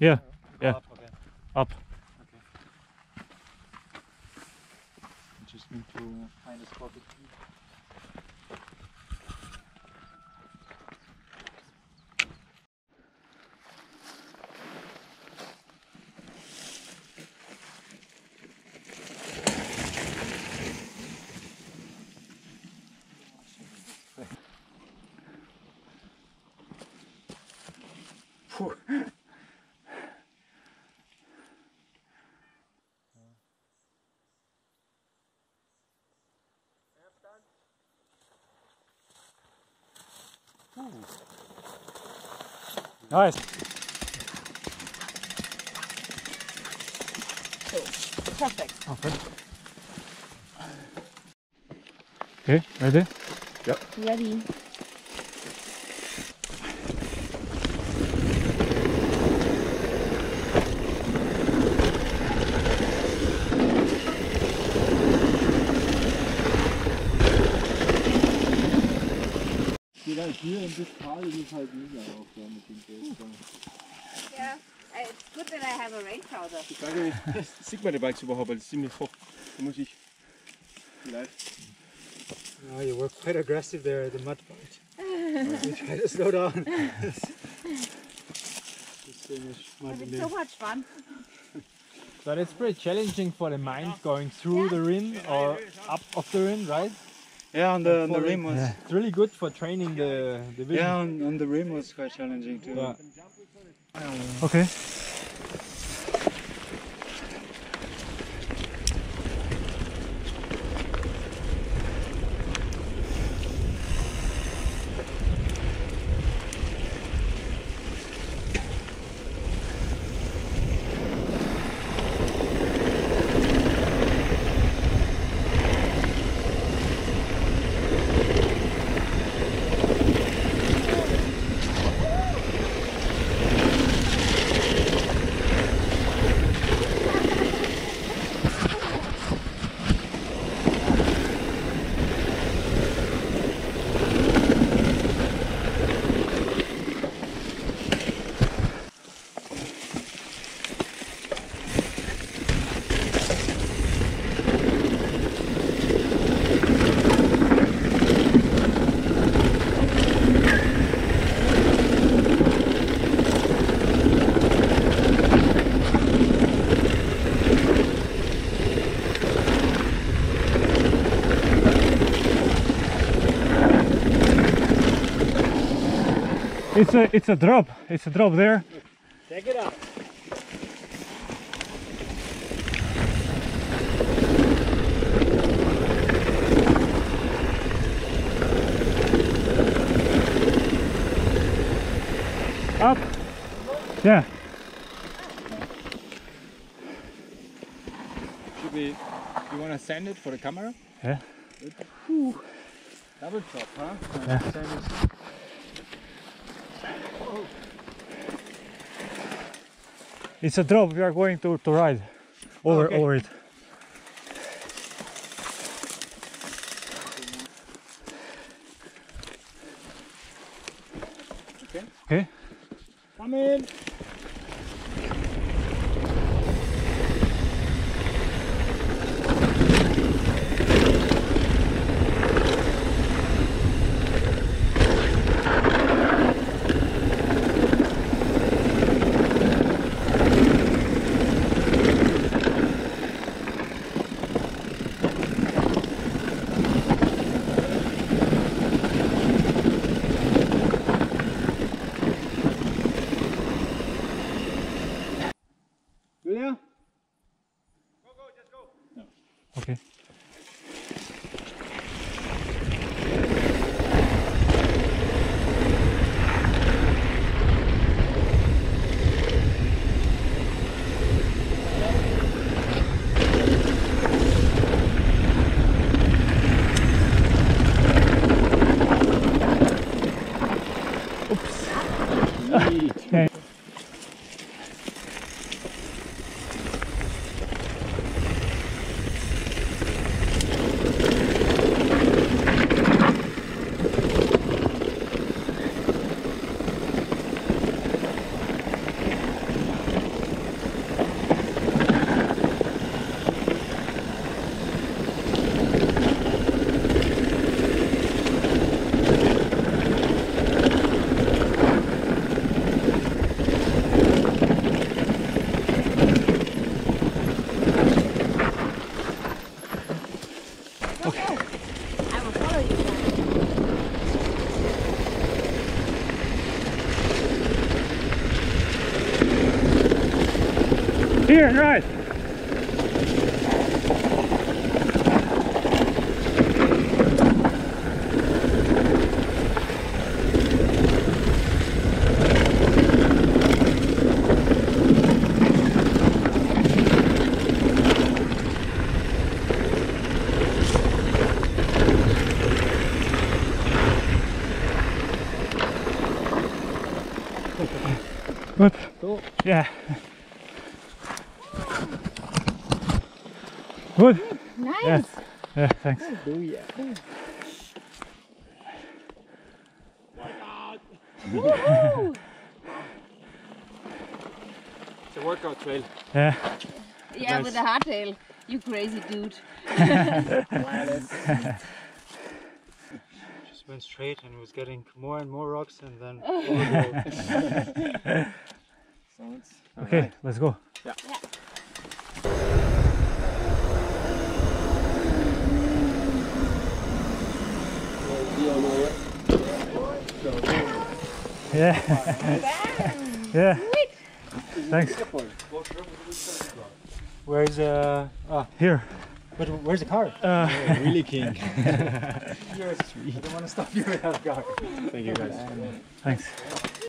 Yeah. Yeah. Up. Okay. Up. Okay. I just need to find a spot to eat. Nice. Cool. Perfect. Okay. Okay, ready? Yep. Ready. Hier in this Tal is es halt mega auch da mit dem Geld. Ja, it's good that I have a rain powder. Ich frage mich, sieht man die Bikes überhaupt, weil es ist ziemlich hoch. Da muss ich vielleicht... No, you were quite aggressive there at the mud part. You try to slow down. It's so much fun. But it's pretty challenging for the mind going through the rim or up of the rim, right? Yeah, on the rim was... Yeah. It's really good for training the vision. Yeah, on the rim was quite challenging too. Yeah. Okay. It's a drop. It's a drop there. Take it up. Up. Yeah. Should we? You wanna send it for the camera? Yeah. Ooh. Double drop, huh? Yeah. It's a drop, we are going to ride over, okay. Over it. Okay. Okay. Come in. Here, right. Whoop. Cool. Yeah. Good. Nice. Yeah, yeah, thanks. Hallelujah. My God. Woohoo! It's a workout trail. Yeah. Yeah, nice. With a hardtail. You crazy dude. Just went straight and was getting more and more rocks and then. Okay, right. Let's go. Yeah. Yeah. Yeah. Yeah. Thanks. Where's here? But where's the car? Really keen. You're sweet. I don't want to stop you without a car. Thank you guys. Thanks.